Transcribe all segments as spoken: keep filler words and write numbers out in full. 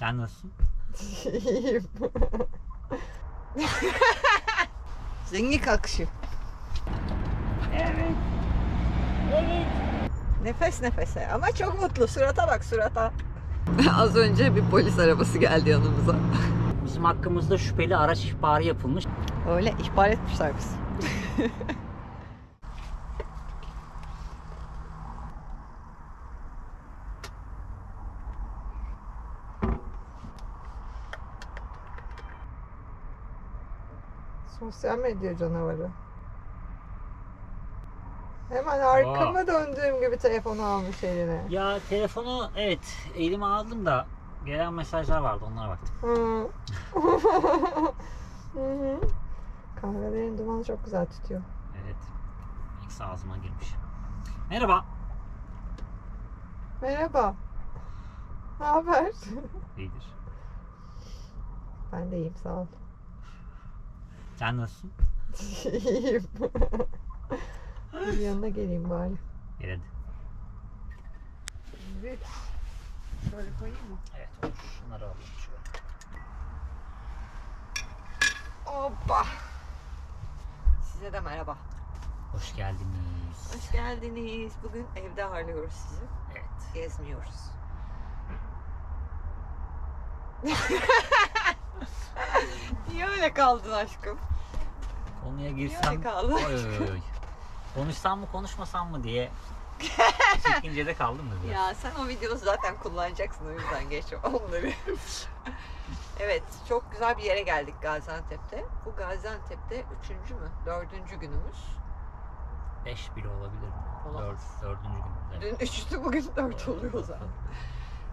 Sen nasılsın? İyiyim. Zengin kalkışı. Evet. Evet. Nefes nefese ama çok mutlu. Surata bak, surata. Az önce bir polis arabası geldi yanımıza. Bizim hakkımızda şüpheli araç ihbarı yapılmış. Öyle ihbar etmişler biz. Sosyal medya canavarı. Hemen arkama Aa. döndüğüm gibi telefonu almış eline. Ya telefonu evet elime aldım da gelen mesajlar vardı, onlara baktım. Hı. Hı-hı. Kahvelerin dumanı çok güzel tutuyor. Evet. İlk ağzıma girmiş. Merhaba. Merhaba. Ne haber? İyidir. Ben de iyiyim, sağ ol. Sen nasılsın? İyiyim. Bir yanına geleyim bari. Gelin. Evet. Şöyle koyayım mı? Evet olur. Şunları alayım şöyle. Hoppa. Size de merhaba. Hoş geldiniz. Hoş geldiniz. Bugün evde ağırlıyoruz sizi. Evet. Gezmiyoruz. Niye öyle kaldın aşkım? Konuya girsem... Niye kaldın aşkım? Oy, oy. Konuşsam mı konuşmasam mı diye çekincede kaldım mı biraz? Ya sen o videoyu zaten kullanacaksın, o yüzden geç onları. Evet, çok güzel bir yere geldik Gaziantep'te. Bu Gaziantep'te üçüncü mü? Dördüncü günümüz. Beş bile olabilir mi? Dört, dördüncü günümüz. Dün üçtü, bugün dört oluyor o zaman.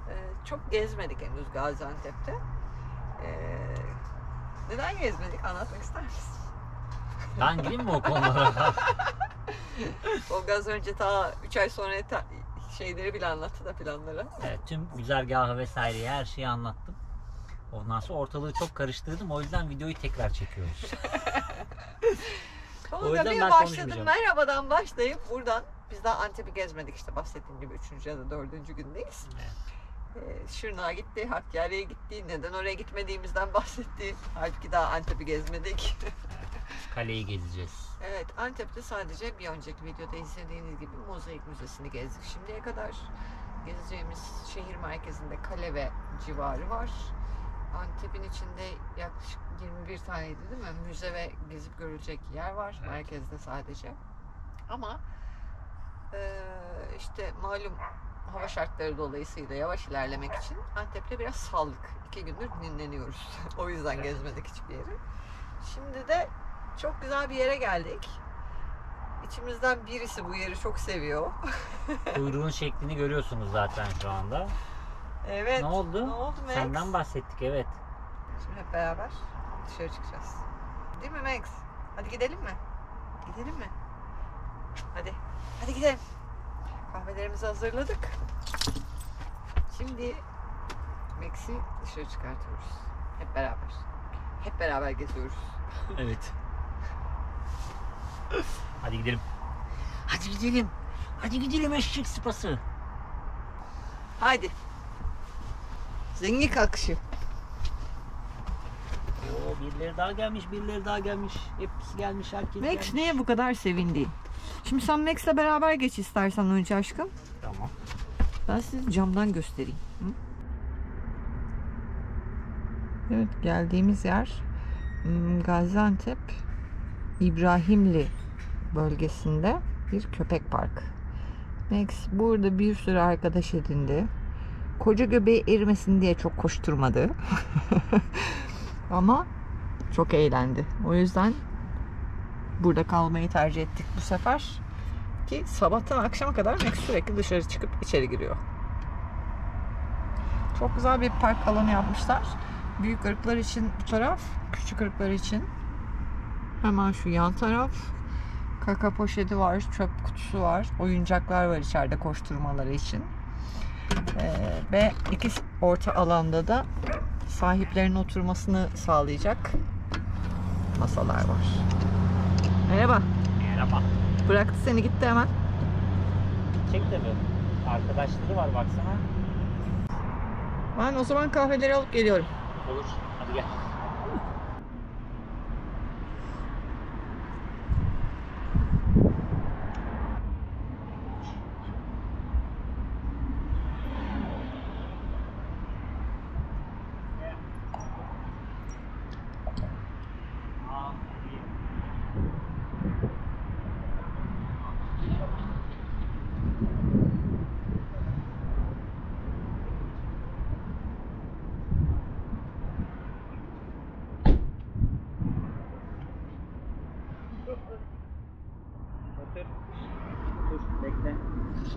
Ee, çok gezmedik henüz Gaziantep'te. Ee, neden gezmedik? Anlatmak ister misin? Ben gireyim mi o konulara? Tolga az önce ta üç ay sonra şeyleri bile anlattı da, planları. Evet, tüm güzergahı vesaire her şeyi anlattım. Ondan sonra ortalığı çok karıştırdım. O yüzden videoyu tekrar çekiyoruz. Tolga bir başladım. Merhabadan başlayıp buradan biz daha Antep'i gezmedik işte, bahsettiğim gibi üçüncü ya da dördüncü gündeyiz. Evet. Şırnak'a gitti, Hakkari'ye gitti. Neden oraya gitmediğimizden bahsetti. Halbuki daha Antep'i gezmedik. Kaleyi gezeceğiz. Evet, Antep'te sadece bir önceki videoda izlediğiniz gibi Mozaik Müzesi'ni gezdik. Şimdiye kadar gezeceğimiz şehir merkezinde kale ve civarı var. Antep'in içinde yaklaşık yirmi bir taneydi değil mi? Müze ve gezip görülecek yer var, evet. Merkezde sadece. Ama e, işte malum hava şartları dolayısıyla yavaş ilerlemek için Antep'te biraz saldık. İki gündür dinleniyoruz. O yüzden evet, gezmedik hiçbir yeri. Şimdi de çok güzel bir yere geldik. İçimizden birisi bu yeri çok seviyor. Kuyruğun şeklini görüyorsunuz zaten şu anda. Evet. Ne oldu? Ne oldu Max? Senden bahsettik, evet. Şimdi hep beraber dışarı çıkacağız. Değil mi Max? Hadi gidelim mi? Gidelim mi? Hadi. Hadi gidelim. Kahvelerimizi hazırladık. Şimdi Max'i dışarı çıkartıyoruz. Hep beraber. Hep beraber geziyoruz. Evet. Hadi gidelim. Hadi gidelim. Hadi gidelim eşek sıpası. Haydi. Zengin kalkışı. Oo, birileri daha gelmiş, birileri daha gelmiş. Hepsi gelmiş, herkes Max gelmiş. Max niye bu kadar sevindi? Şimdi sen Max'le beraber geç istersen önce aşkım. Tamam. Ben sizi camdan göstereyim. Hı? Evet, geldiğimiz yer Gaziantep İbrahimli bölgesinde bir köpek parkı. Max burada bir sürü arkadaş edindi. Koca göbeği erimesin diye çok koşturmadı. Ama çok eğlendi. O yüzden burada kalmayı tercih ettik bu sefer. Ki sabahtan akşama kadar Max sürekli dışarı çıkıp içeri giriyor. Çok güzel bir park alanı yapmışlar. Büyük ırklar için bu taraf, küçük ırklar için hemen şu yan taraf. Kaka poşeti var, çöp kutusu var, oyuncaklar var içeride koşturmaları için. Ee, ve iki orta alanda da sahiplerinin oturmasını sağlayacak masalar var. Merhaba. Merhaba. Bıraktı seni gitti hemen. Çek tabii. Arkadaşları var baksana. Ben o zaman kahveleri alıp geliyorum. Olur. Hadi gel.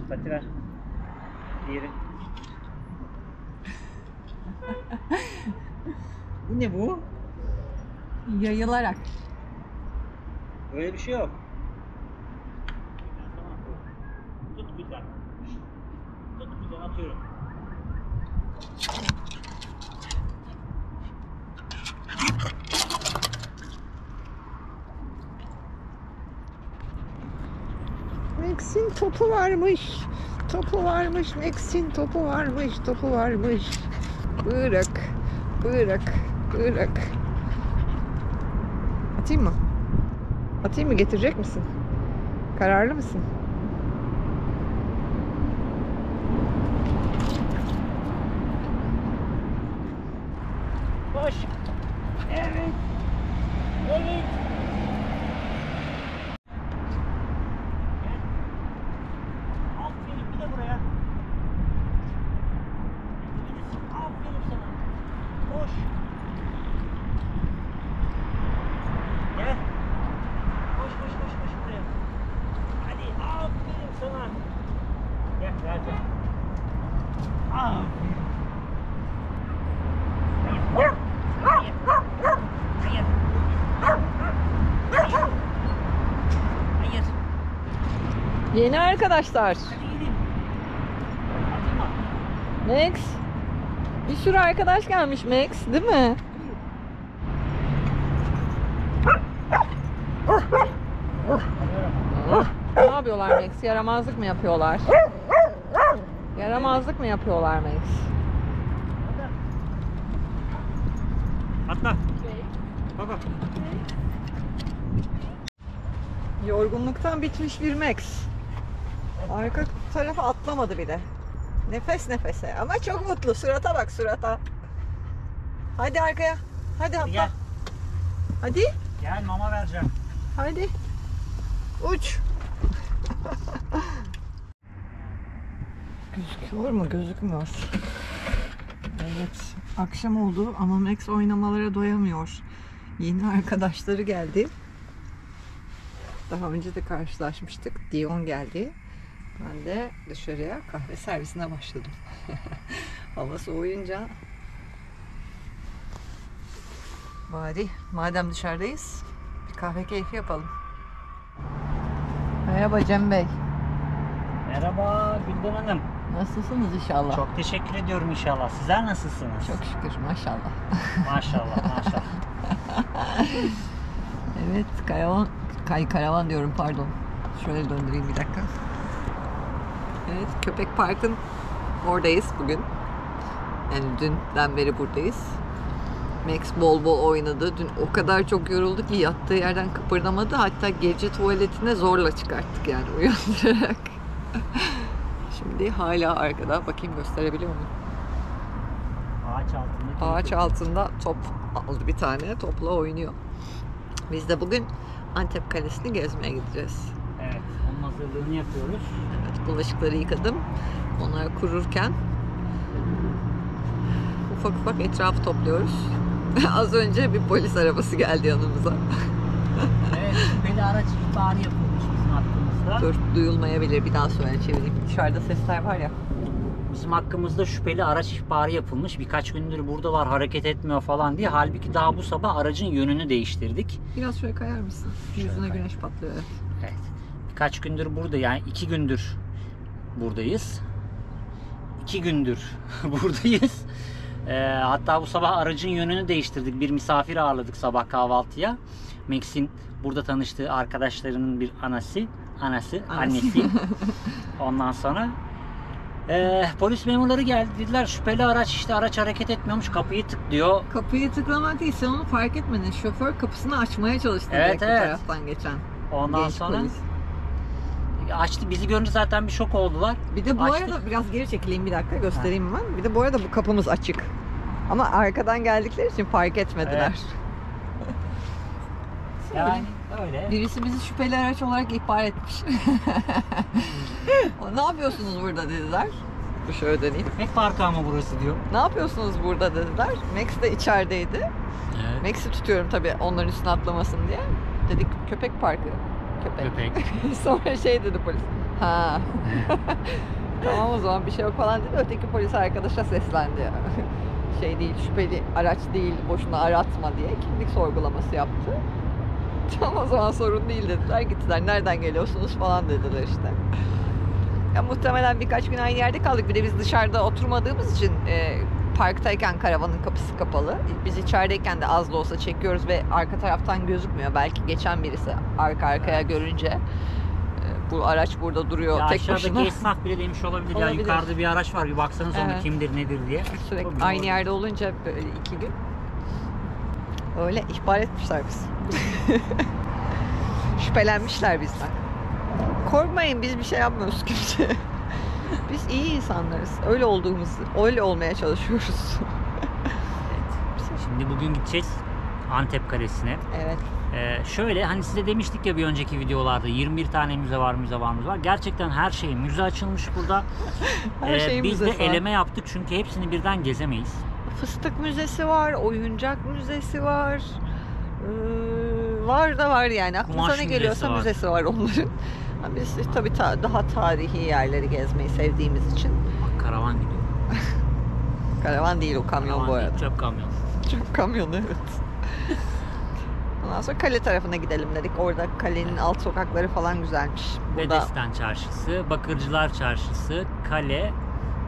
Pati ver. Diğeri. Bu ne bu? Yayılarak. Böyle bir şey yok. Tut güzel. Tut güzel, atıyorum. Max'in topu varmış, topu varmış, Max'in topu varmış, topu varmış. Bırak, bırak, bırak. Atayım mı? Atayım mı? Getirecek misin? Kararlı mısın? Koş. Evet. Evet. Yeni arkadaşlar. Max. Bir sürü arkadaş gelmiş Max, değil mi? Ne yapıyorlar Max? Yaramazlık mı yapıyorlar? Yaramazlık mı yapıyorlar Max? Atla. Baba. Yorgunluktan bitmiş bir Max. Arka tarafa atlamadı bile. Nefes nefese ama çok mutlu. Surata bak, surata. Hadi arkaya. Hadi, hadi atla. Hadi. Gel, mama vereceğim. Hadi. Uç. Gözüküyor mu? Gözükmüyor. Evet. Akşam oldu ama Max oynamalara doyamıyor. Yeni arkadaşları geldi. Daha önce de karşılaşmıştık. Dion geldi. Ben de dışarıya kahve servisine başladım. Hava soğuyunca bari madem dışarıdayız bir kahve keyfi yapalım. Merhaba Cem Bey. Merhaba Gülden Hanım. Nasılsınız inşallah? Çok teşekkür ediyorum inşallah. Sizler nasılsınız? Çok şükür maşallah. Maşallah maşallah. Evet karavan, kay, karavan diyorum pardon. Şöyle döndüreyim bir dakika. Evet, Köpek Park'ın oradayız bugün. Yani dünden beri buradayız. Max bol bol oynadı. Dün o kadar çok yoruldu ki yattığı yerden kıpırdamadı. Hatta gece tuvaletine zorla çıkarttık yani uyandırarak. Şimdi hala arkada. Bakayım gösterebiliyor muyum? Ağaç altında. Ağaç altında top aldı bir tane. Topla oynuyor. Biz de bugün Antep Kalesi'ni gezmeye gideceğiz. Evet, onun hazırlığını yapıyoruz. Evet, bulaşıkları yıkadım. Onlar kururken ufak ufak etrafı topluyoruz. Az önce bir polis arabası geldi yanımıza. Evet, şüpheli araç ihbarı yapılmış bizim hakkımızda. Dur, duyulmayabilir. Bir daha söyle çevireyim. Dışarıda sesler var ya. Bizim hakkımızda şüpheli araç ihbarı yapılmış. Birkaç gündür burada var, hareket etmiyor falan diye. Halbuki daha bu sabah aracın yönünü değiştirdik. Biraz şöyle kayar mısın? Yüzüne güneş patlıyor. Evet. Evet. Kaç gündür burada yani iki gündür buradayız. İki gündür buradayız. E, hatta bu sabah aracın yönünü değiştirdik. Bir misafir ağırladık sabah kahvaltıya. Max'in burada tanıştığı arkadaşlarının bir anası, anası, annesi. Ondan sonra Ee, polis memurları geldi, dediler şüpheli araç, işte araç hareket etmiyormuş, kapıyı tıklıyor. Kapıyı tıklamak değil, sen onu fark etmedin. Şoför kapısını açmaya çalıştı evet, direkt evet. taraftan geçen. Ondan genç sonra polis. Açtı, bizi görünce zaten bir şok oldular. Bir de bu Açtı. arada biraz geri çekileyim bir dakika göstereyim ha. ben. Bir de bu arada bu kapımız açık. Ama arkadan geldikleri için fark etmediler. Evet. Yani öyle. Birisi bizi şüpheli araç olarak ihbar etmiş. Ne yapıyorsunuz burada dediler. Bu şöyle deneyim. Pek parka ama burası diyor. Ne yapıyorsunuz burada dediler. Max de içerideydi. Evet. Max'i tutuyorum tabii onların üstüne atlamasın diye. Dedik köpek parkı. Köpek. köpek. Sonra şey dedi polis. Ha. Tamam o zaman bir şey yok falan dedi. Öteki polis arkadaşa seslendi. Şey değil, şüpheli araç değil, boşuna aratma diye kimlik sorgulaması yaptı. Tam o zaman sorun değil dediler, gittiler. Nereden geliyorsunuz falan dediler işte. Ya muhtemelen birkaç gün aynı yerde kaldık. Bir de biz dışarıda oturmadığımız için e, parktayken karavanın kapısı kapalı. Biz içerideyken de az da olsa çekiyoruz ve arka taraftan gözükmüyor. Belki geçen birisi arka arkaya görünce e, bu araç burada duruyor ya tek başına. Aşağıdaki esnaf bile demiş olabilir, olabilir. Ya yukarıda bir araç var, bir baksanız evet. onu kimdir nedir diye. Sürekli olabilir. Aynı yerde olunca böyle iki gün. Öyle ihbar etmişler biz. Şüphelenmişler bizden. Korkmayın, biz bir şey yapmıyoruz kimse. Biz iyi insanlarız. Öyle olduğumuz, öyle olmaya çalışıyoruz. Evet. Şimdi bugün gideceğiz Antep Kalesi'ne. Evet. Ee, şöyle hani size demiştik ya bir önceki videolarda yirmi bir tane müze var, müze var, müze var. Gerçekten her şey müze açılmış burada. Her ee, şey biz de var. eleme yaptık çünkü hepsini birden gezemeyiz. Fıstık Müzesi var, Oyuncak Müzesi var. Ee, var da var yani. Aklınıza ne geliyorsa var. Müzesi var onların. Yani biz tabii ta daha tarihi yerleri gezmeyi sevdiğimiz için. Bak, karavan gidiyor. Karavan değil o, kamyon karavan bu arada. Değil, çöp kamyon. Çöp kamyonu evet. Ondan sonra kale tarafına gidelim dedik. Orada kalenin evet. alt sokakları falan güzelmiş. Burada... Bedesten Çarşısı, Bakırcılar Çarşısı, kale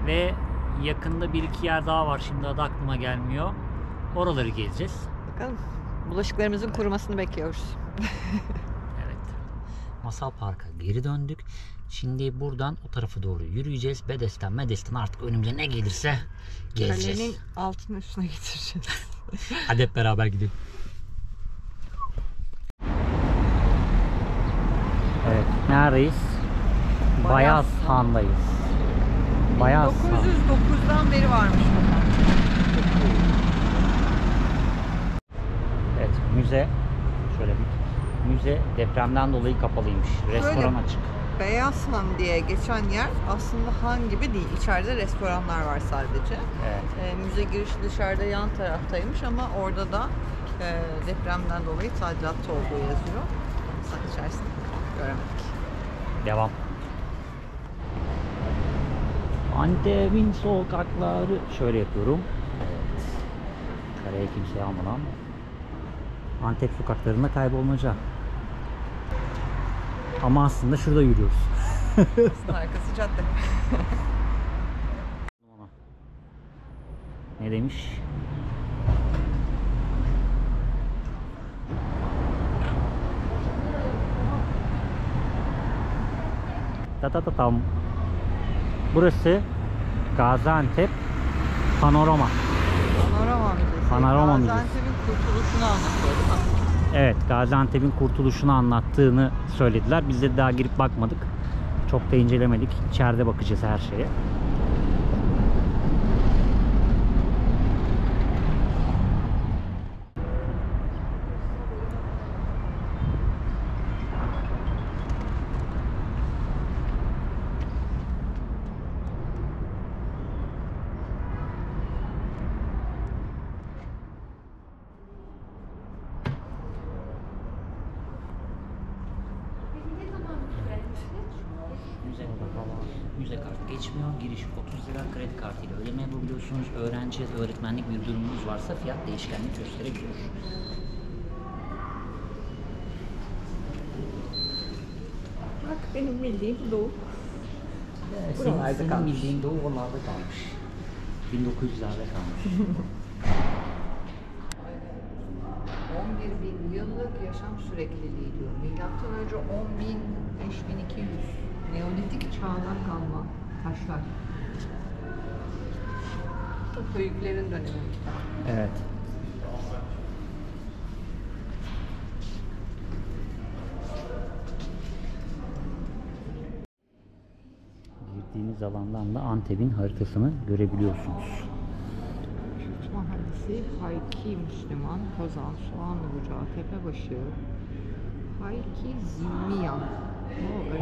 ve yakında bir iki yer daha var. Şimdi adı aklıma gelmiyor. Oraları gezeceğiz. Bakalım. Bulaşıklarımızın evet. kurumasını bekliyoruz. Evet. Masal Park'a geri döndük. Şimdi buradan o tarafa doğru yürüyeceğiz. Bedesten, Bedesten artık önümüze ne gelirse gezeceğiz. Kalenin altını üstüne getireceğiz. Hadi hep beraber gidelim. Evet. Neredeyiz? Bayaz Han'dayız. Bayaz Han. bin dokuz yüz dokuz'dan beri varmış burada. Evet, müze şöyle bir müze depremden dolayı kapalıymış. Restoran açık. Bayaz Han diye geçen yer aslında han gibi değil. İçeride restoranlar var sadece. Evet. E, müze girişi dışarıda yan taraftaymış ama orada da e, depremden dolayı tadilatta olduğu yazıyor. Sen içerisinde göremedik. Devam. Antep'in sokakları şöyle yapıyorum. Evet. Kareye kimseye almadan. Antep sokaklarında kaybolmaca. Ama aslında şurada yürüyoruz. Aslında arkası cadde. Ne demiş? Tatatatam. Burası Gaziantep Panorama. Panorama Müzesi. Panorama Müzesi. Gaziantep'in kurtuluşunu anlatıyordu. Evet, Gaziantep'in kurtuluşunu anlattığını söylediler. Biz de daha girip bakmadık. Çok da incelemedik. İçeride bakacağız her şeye. Öğrenci ya da öğretmenlik bir durumunuz varsa fiyat değişkenlik gösterebiliyor. Bak benim bildiğim Doğu. Evet, senin, senin bildiğin Doğu onlarda kalmış. bin dokuz yüz'lerde kalmış. on bir bin yıllık yaşam sürekliliği diyor. Milattan önce on bin, beş bin iki yüz. Neolitik çağdan kalma taşlar. Büyüklerin dönemi. Evet. Girdiğiniz alandan da Antep'in haritasını görebiliyorsunuz. Türk Mahallesi, Hayki Müslüman, Kazan, Soğanlı Bucağı, Tepebaşı, Hayki Zilmiyan.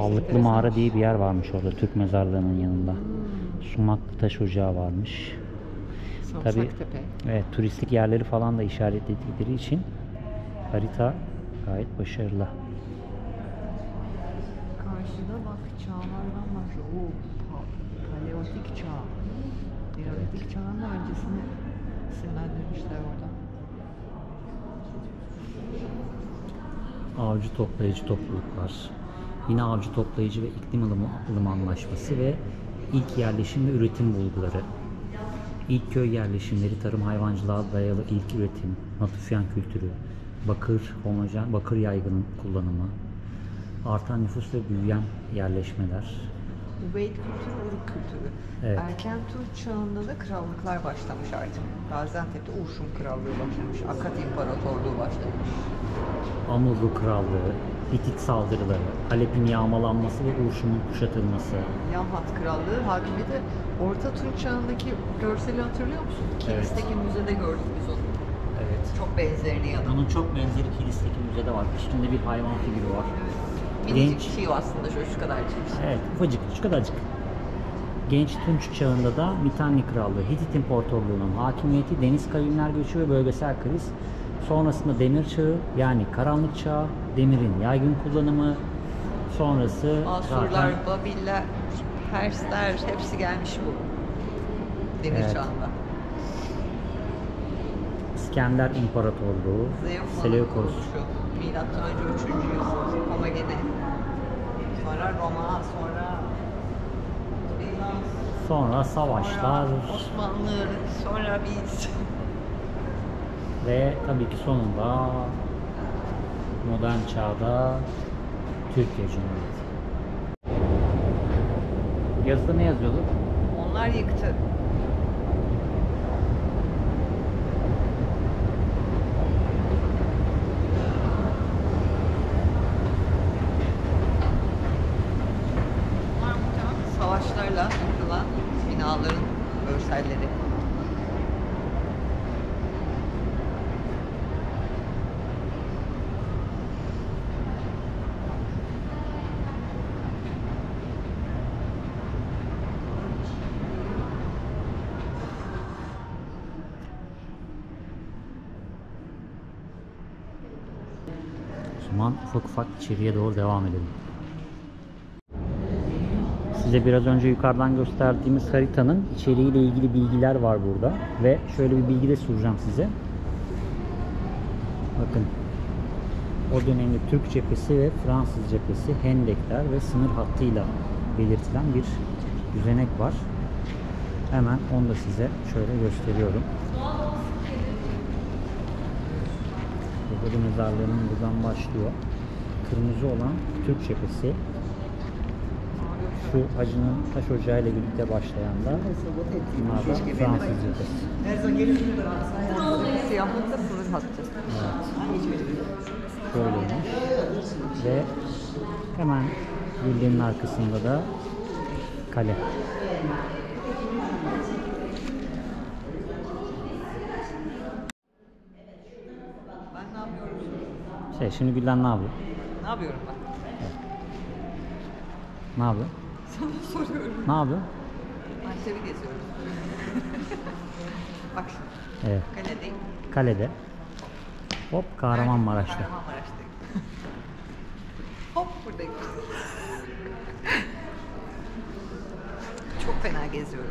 Allıklı mağara diye bir yer varmış orada, Türk mezarlığının yanında. Hmm. Sumaklı taş ocağı varmış. Tabii, evet, turistik yerleri falan da işaretledikleri için harita gayet başarılı. Karşıda bak çağlardan başlıyor. O paleolitik çağ. Paleolitik evet. Çağın da öncesini isimlendirmişler orada. Avcı toplayıcı topluluklar. Yine avcı toplayıcı ve iklim ılımı anlaşması ve ilk yerleşim ve üretim bulguları. İlk köy yerleşimleri, tarım hayvancılığa dayalı ilk üretim, Natufian kültürü, bakır, homojen, bakır yaygın kullanımı, artan nüfus ve büyüyen yerleşmeler. Ubeyd kültürü, Uruk kültürü. Evet. Erken Türk çağında da krallıklar başlamış artık. Gaziantep'te Urşum Krallığı başlamış, Akad İmparatorluğu başlamış. Amuzu Krallığı, Hitit saldırıları, Halep'in yağmalanması ve Urşum'un kuşatılması. Yanhat Krallığı hakimiyeti. Orta Tunç çağındaki görseli hatırlıyor musun? Kilis'teki evet. Müzede gördük biz onu. Evet. Çok benzerini ya da. Onun çok benzeri Kilis'teki müzede var. Üstünde bir hayvan figürü var. Evet. Genç... Bir şey aslında şöyle şu kadarcık. Evet, ufacık, şu kadarcık. Genç Tunç çağında da Mitanni Krallığı, Hitit İmparatorluğu'nun hakimiyeti, deniz kavimler göçü ve bölgesel kriz. Sonrasında Demir Çağı, yani Karanlık Çağı, demirin yaygın kullanımı. Sonrası Asurlar, zaten... Babiller, Persler, hepsi gelmiş bu Demir evet. Çağı'nda. İskender İmparatorluğu, Seleukos. Milattan önce üçüncü yüzyıl, ama gene sonra Roma, sonra Bizans, sonra savaşlar, sonra Osmanlı, sonra biz. Ve tabii ki sonunda modern çağda Türkiye Cumhuriyeti. Yazıda ne yazıyordu? Onlar yıktı. Bunlar savaşlarla yıkılan binaların görselleri. Ufak ufak içeriye doğru devam edelim. Size biraz önce yukarıdan gösterdiğimiz haritanın içeriğiyle ilgili bilgiler var burada ve şöyle bir bilgi de sunacağım size. Bakın, o dönemde Türk cephesi ve Fransız cephesi, hendekler ve sınır hattıyla belirtilen bir düzenek var. Hemen onu da size şöyle gösteriyorum. Burada mezarlarının buradan başlıyor. Kırmızı olan Türk cephesi. Şu hacının taş ocağı ile birlikte başlayan da Fransız cephesi. Siyahlıkta sınır hattı. Böyleymiş. Ve hemen bildiğinin arkasında da kale. Şey, şimdi Gülden ne yapıyor? Ne yapıyorum ben? Evet. Ne yapıyor? Sana soruyorum. Ne yapıyor? Antep'i geziyorum. Bak şimdi. Evet. Kaledeyim. Kalede. Hop Kahramanmaraş'ta. Kahramanmaraş'tayım. Hop buradayım. Çok fena geziyorum.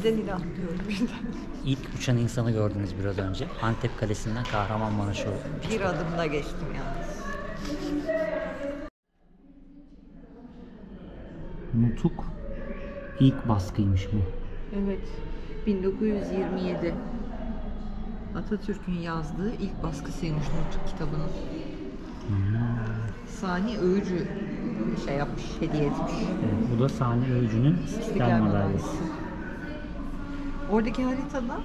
İlden ile atlıyorum birden. İlk uçan insanı gördünüz biraz önce. Antep Kalesi'nden Kahramanmaraş'a. Bir adımda geçtim yalnız. Nutuk ilk baskıymış bu. Evet. bin dokuz yüz yirmi yedi. Atatürk'ün yazdığı ilk baskısıymış Nutuk kitabının. Hmm. Saniye Öğücü şey yapmış, hediye etmiş. Evet, bu da Saniye Öğücü'nün İstiklal Madalyası. Oradaki haritada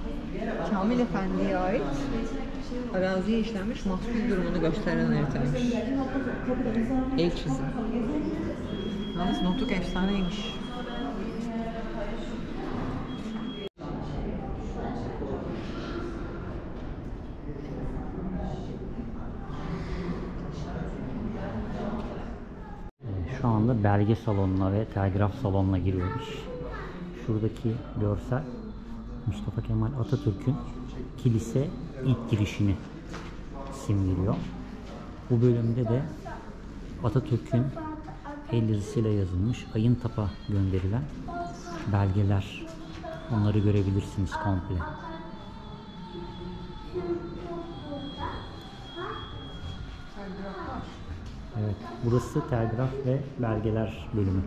Kamil Efendi'ye ait araziye işlenmiş mahsul durumunu gösteren haritaymış. El çizim. Yalnız Nutuk efsaneymiş. Şu anda belge salonuna ve telgraf salonuna giriyoruz. Şuradaki görsel Mustafa Kemal Atatürk'ün kilise ilk girişini simgeliyor. Bu bölümde de Atatürk'ün el yazısıyla yazılmış ayın tapa gönderilen belgeler. Onları görebilirsiniz komple. Evet, burası telgraf ve belgeler bölümü.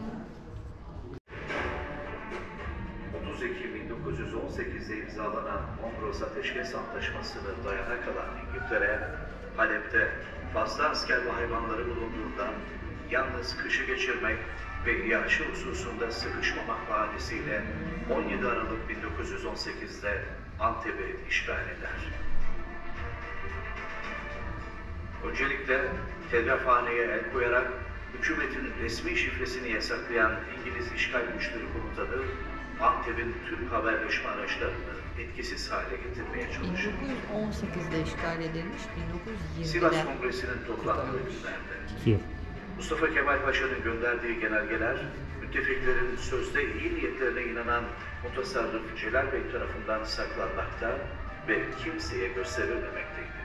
otuz Ekim bin dokuz yüz on sekiz'de imzalanan Mondros Ateşkes Antlaşması'nın dayana kalan İngiltere, Halep'te fazla asker ve hayvanları bulunduğundan yalnız kışı geçirmek ve yaşı hususunda sıkışmamak bahanesiyle on yedi Aralık bin dokuz yüz on sekiz'de Antep'i işgal eder. Öncelikle telgrafhaneye el koyarak hükümetin resmi şifresini yasaklayan İngiliz işgal güçleri komutanı Antep'in tüm haberleşme araçlarını etkisiz hale getirmeye çalışır. bin dokuz yüz on sekiz'de işgal edilmiş, bin dokuz yüz yirmi'de Sivas Kongresi'nin toplandığı günlerde Mustafa Kemal Paşa'nın gönderdiği genelgeler, müttefiklerin sözde iyi niyetlerine inanan mutasarrıf Celal Bey tarafından saklanmakta ve kimseye gösterilmemekteydi.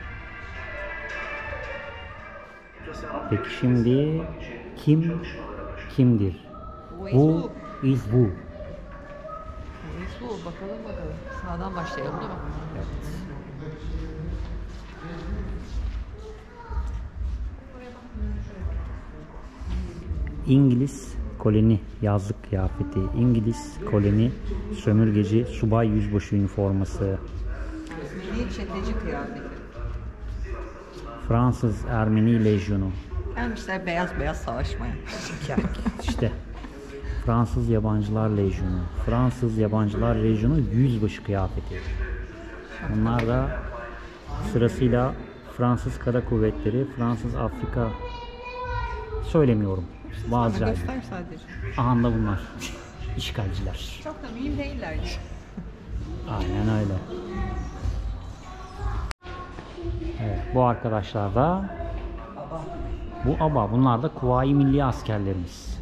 Peki şimdi kim kimdir? Who is who? Bakalım bakalım. Sağdan başlayalım değil mi? Evet. İngiliz koloni yazlık kıyafeti, İngiliz koloni sömürgeci subay yüzbaşı üniforması, Ermeni çeteci kıyafeti, Fransız Ermeni lejyonu. Gelmişler beyaz beyaz savaşmaya. İşte. Fransız Yabancılar Lejyonu, Fransız Yabancılar Lejyonu yüzbaşı kıyafeti. Bunlar da sırasıyla Fransız Kara Kuvvetleri, Fransız Afrika, söylemiyorum. Bazı ayrı. Aha da bunlar. İşgalciler. Çok da mühim değiller. Aynen öyle. Evet, bu arkadaşlar da bu aba. Bunlar da Kuvayi Milli askerlerimiz.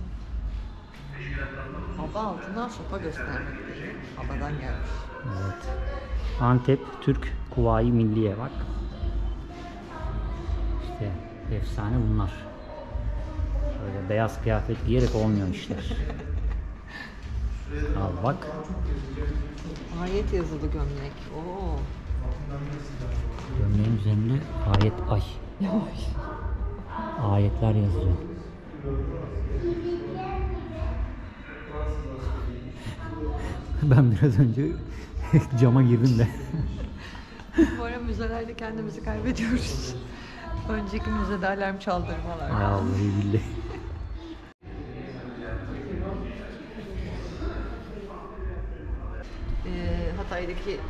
Aba altından sopa göstermektedir. Abadan gelmiş. Evet. Antep Türk Kuvayi Milliye bak. İşte efsane bunlar. Böyle beyaz kıyafet giyerek olmuyor işler. Al bak. Ayet yazılı gömlek. Oo. Gömleğin üzerinde ayet ay. Ayetler yazılıyor. Ben biraz önce cama girdim de. Bu ara müzelerde kendimizi kaybediyoruz. Önceki müzede alarm çaldırmalar. Allah'ım billahi. e, Hatay'daki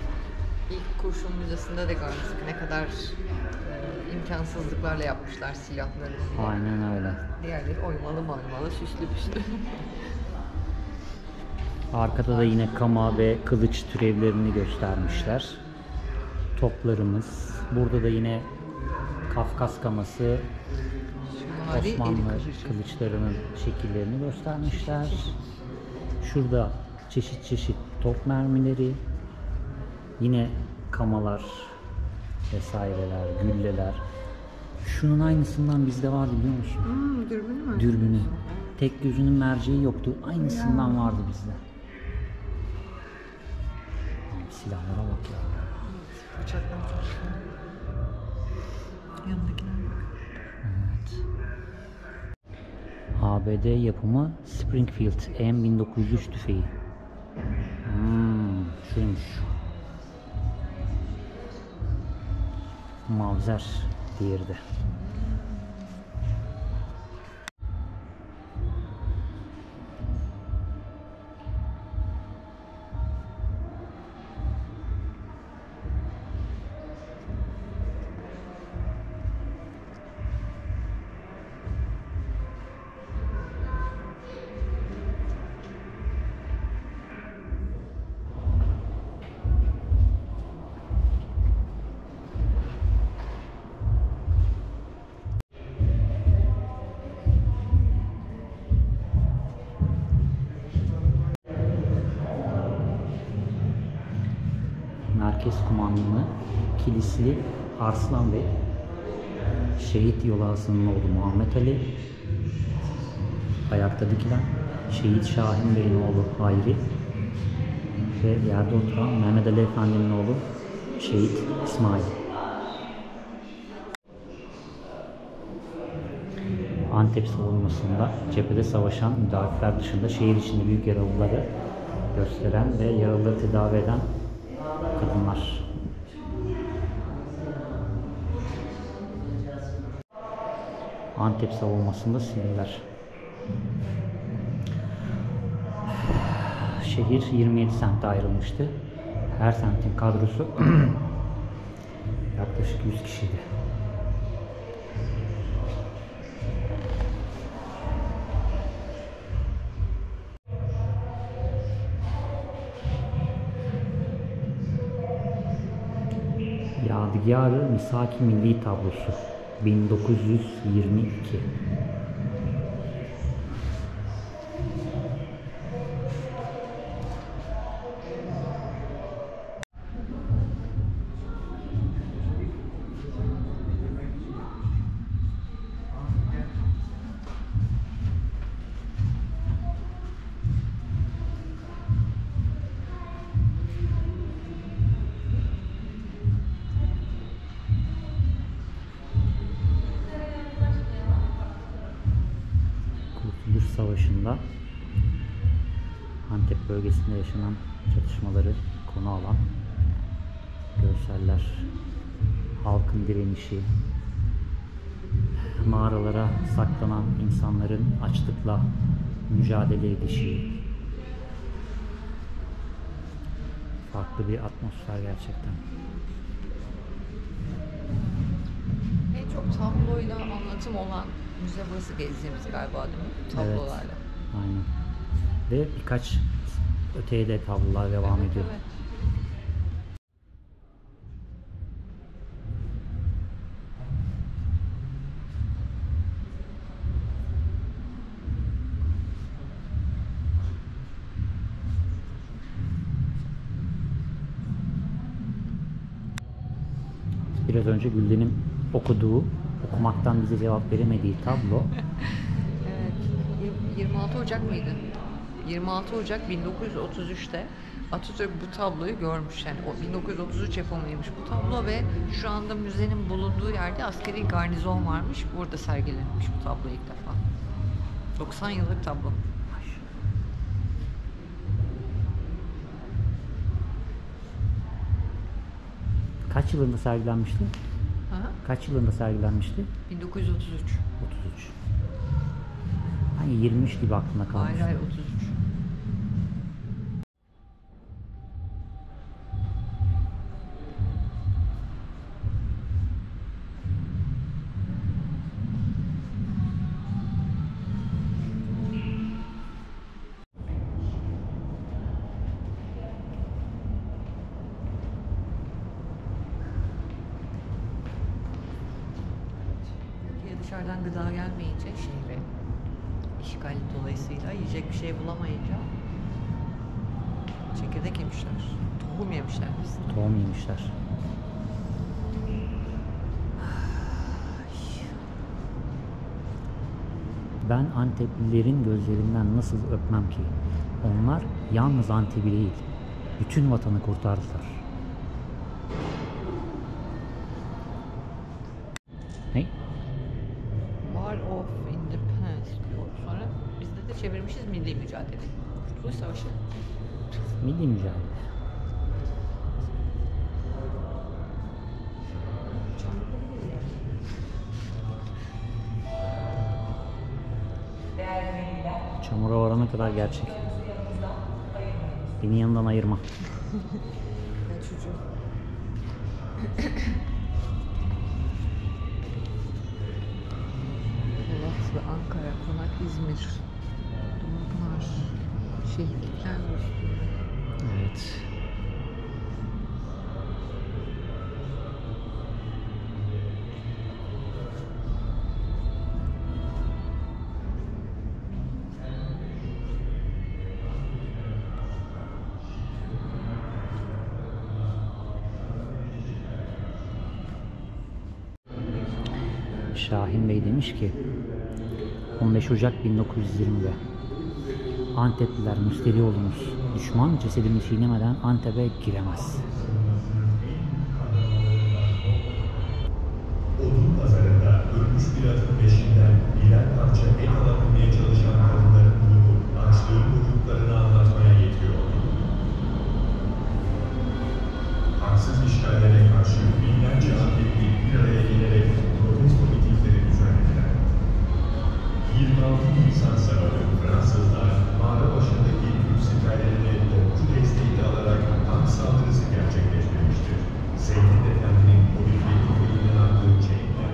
ilk Kurşun Müzesi'nde de görmüştük ne kadar e, imkansızlıklarla yapmışlar silahları. Aynen öyle. Diğerleri oymalı marmalı şişli pişli. Arkada da yine kama ve kılıç türevlerini göstermişler. Toplarımız. Burada da yine Kafkas kaması, Şumari Osmanlı kılıçlarının şekillerini göstermişler. Şurada çeşit çeşit top mermileri, yine kamalar vesaireler, gülleler. Şunun aynısından bizde vardı biliyor musun? Hmm, dürbünü mü? Dürbünü. Tek gözünün merceği yoktu. Aynısından vardı bizde. Silahlara bak ya. Evet, bıçaklar var. Yanındakine bak. Evet. A B D yapımı Springfield M bin dokuz yüz üç tüfeği. Hmm, şuymuş. Mauser diğeri de. Merkez Kumandanı Kilisli Arslan Bey, Şehit Yolası'nın oğlu Muhammed Ali, ayakta dikilen Şehit Şahin Bey'in oğlu Hayri ve yerde oturan Mehmet Ali Efendi'nin oğlu Şehit İsmail. Antep savunmasında cephede savaşan müdafiler dışında şehir içinde büyük yaralıları gösteren ve yaralıları tedavi eden kadınlar. Antep savunmasında siviller. Şehir yirmi yedi semte ayrılmıştı. Her semtin kadrosu yaklaşık yüz kişiydi. Yadigar-ı Misaki Milli Tablosu bin dokuz yüz yirmi iki. Savaşı'nda Antep bölgesinde yaşanan çatışmaları konu alan görseller, halkın direnişi, mağaralara saklanan insanların açlıkla mücadele edişi, farklı bir atmosfer gerçekten. En çok tabloyla anlatım olan müze burası, gezdiğimiz galiba değil mi? Tablolarla. Evet, aynen. Ve birkaç öteye de tablolar devam evet, ediyor. Evet. Biraz önce Gülden'in okuduğu, okumaktan bize cevap veremediği tablo. Evet. yirmi altı Ocak mıydı? yirmi altı Ocak bin dokuz yüz otuz üç'te Atatürk bu tabloyu görmüş. Yani o bin dokuz yüz otuz üç yapımıymış bu tablo ve şu anda müzenin bulunduğu yerde askeri garnizon varmış. Burada sergilenmiş bu tablo ilk defa. doksan yıllık tablo. Kaç yılında sergilenmişti? Aha. Kaç yılında sergilenmişti? bin dokuz yüz otuz üç. otuz üç. Hani yirmi üç gibi aklımda kalmış. Hayır hayır, otuz üç. Dışarıdan gıda gelmeyince şehre, işgali dolayısıyla yiyecek bir şey bulamayınca çekirdek yemişler, tohum yemişler biz. Tohum yemişler. Ben Anteplilerin gözlerinden nasıl öpmem ki? Onlar yalnız Antep'i değil, bütün vatanı kurtardılar. Çevirmişiz milli mücadele. Kurtuluş Savaşı. Milli mücadele. Çamura varana kadar gerçek. Beni yanından ayırma. Polatlı, Ankara, Konak, İzmir. Şehitlikler var. Evet. Şahin Bey demiş ki on beş Ocak bin dokuz yüz yirmi'de Antepliler müsterih olunuz. Düşman cesedimi çiğnemeden Antep'e giremez. Odun pazarında ölmüş bir atın peşinden bilen parça el alabilmeye çalışan kadınların durumu açlığın hukuklarını anlatmaya yetiyor. Haksız işgallere karşı binlerce Antepli bir araya gelerek protesto mitingleri düzenlediler. yirmi altı Nisan sabahı Fransızlar mağara başındaki Türk siperlerine topçu desteği alarak tank saldırısı gerçekleştirmiştir. Seyit Efendi'nin politik köyünden attığı çeyrekler.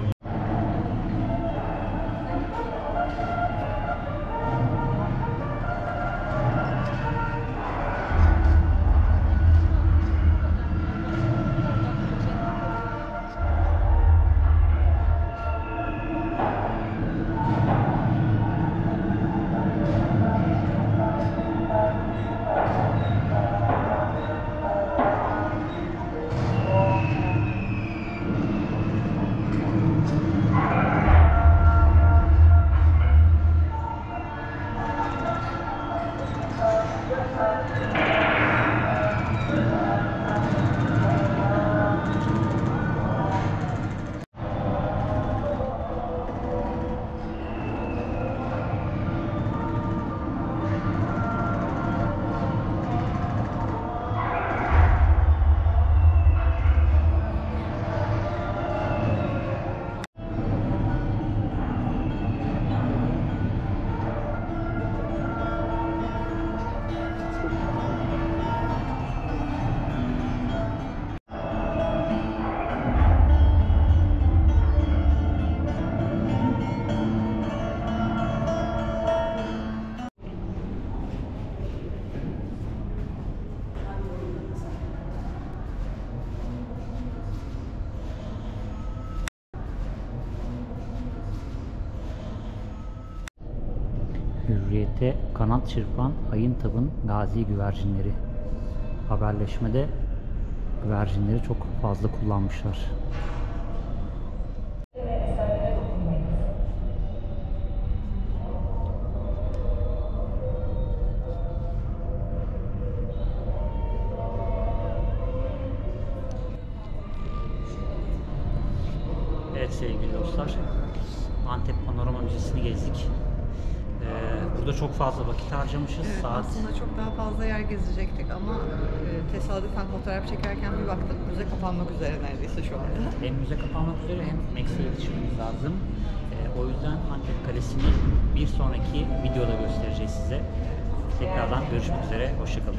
Hürriyete kanat çırpan Ayıntap'ın gazi güvercinleri. Haberleşmede güvercinleri çok fazla kullanmışlar. Evet sevgili dostlar, Antep Panorama Müzesi'ni gezdik. Burada çok fazla vakit harcamışız. Evet, saat... Aslında çok daha fazla yer gezecektik ama tesadüfen fotoğraf çekerken bir baktım müze kapanmak üzere neredeyse şu anda. Evet, hem müze kapanmak üzere hem Max'e yetişmemiz lazım. O yüzden Antep Kalesi'ni bir sonraki videoda göstereceğiz size. Tekrardan görüşmek üzere. Hoşçakalın.